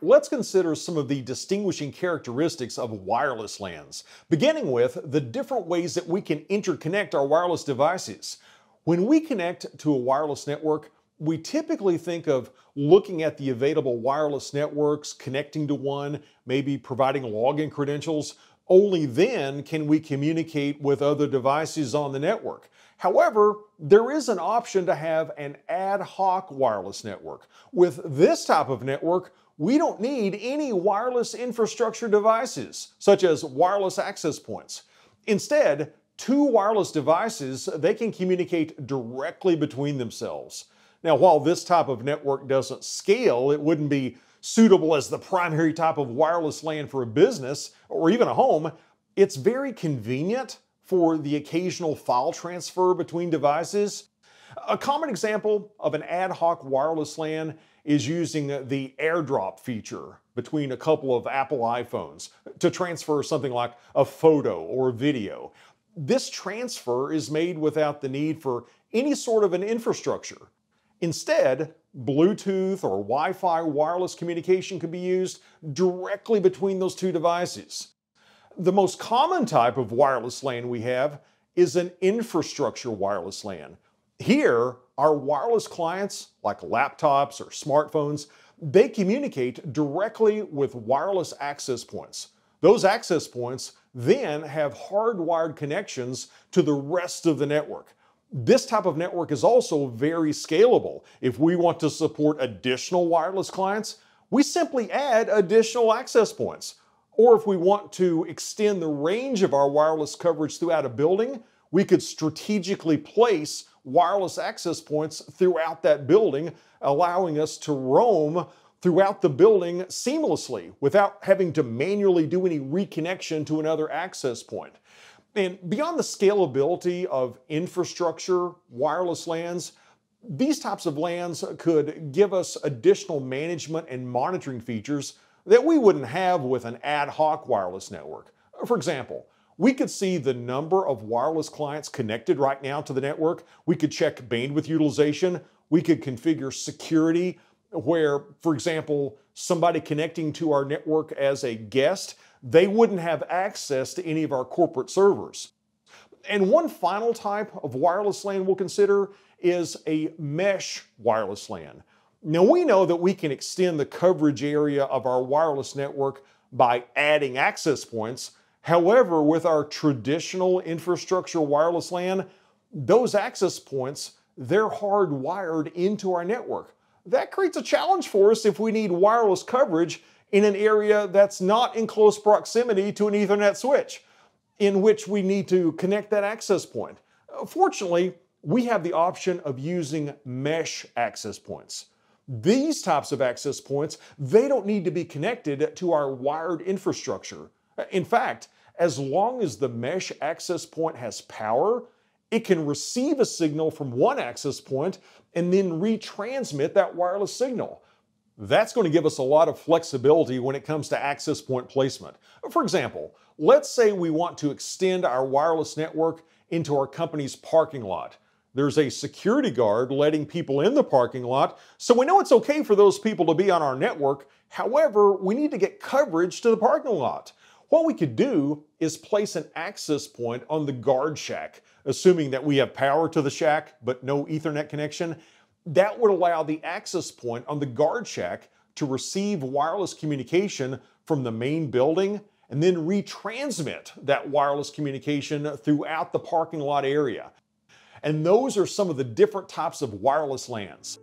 let's consider some of the distinguishing characteristics of wireless LANs, beginning with the different ways that we can interconnect our wireless devices. When we connect to a wireless network, we typically think of looking at the available wireless networks, connecting to one, maybe providing login credentials. Only then can we communicate with other devices on the network. However, there is an option to have an ad hoc wireless network. With this type of network, we don't need any wireless infrastructure devices, such as wireless access points. Instead, two wireless devices, they can communicate directly between themselves. Now, while this type of network doesn't scale, it wouldn't be suitable as the primary type of wireless LAN for a business or even a home. It's very convenient for the occasional file transfer between devices. A common example of an ad hoc wireless LAN is using the AirDrop feature between a couple of Apple iPhones to transfer something like a photo or video. This transfer is made without the need for any sort of an infrastructure. Instead, Bluetooth or Wi-Fi wireless communication can be used directly between those two devices. The most common type of wireless LAN we have is an infrastructure wireless LAN. Here, our wireless clients, like laptops or smartphones, they communicate directly with wireless access points. Those access points then have hardwired connections to the rest of the network. This type of network is also very scalable. If we want to support additional wireless clients, we simply add additional access points. Or if we want to extend the range of our wireless coverage throughout a building, we could strategically place wireless access points throughout that building, allowing us to roam throughout the building seamlessly without having to manually do any reconnection to another access point. And beyond the scalability of infrastructure wireless LANs, these types of LANs could give us additional management and monitoring features that we wouldn't have with an ad hoc wireless network. For example, we could see the number of wireless clients connected right now to the network. We could check bandwidth utilization. We could configure security where, for example, somebody connecting to our network as a guest, they wouldn't have access to any of our corporate servers. And one final type of wireless LAN we'll consider is a mesh wireless LAN. Now, we know that we can extend the coverage area of our wireless network by adding access points. However, with our traditional infrastructure wireless LAN, those access points, they're hardwired into our network. That creates a challenge for us if we need wireless coverage in an area that's not in close proximity to an Ethernet switch, in which we need to connect that access point. Fortunately, we have the option of using mesh access points. These types of access points, they don't need to be connected to our wired infrastructure. In fact, as long as the mesh access point has power, it can receive a signal from one access point and then retransmit that wireless signal. That's going to give us a lot of flexibility when it comes to access point placement. For example, let's say we want to extend our wireless network into our company's parking lot. There's a security guard letting people in the parking lot, so we know it's okay for those people to be on our network. However, we need to get coverage to the parking lot. What we could do is place an access point on the guard shack, assuming that we have power to the shack but no Ethernet connection. That would allow the access point on the guard shack to receive wireless communication from the main building and then retransmit that wireless communication throughout the parking lot area. And those are some of the different types of wireless LANs.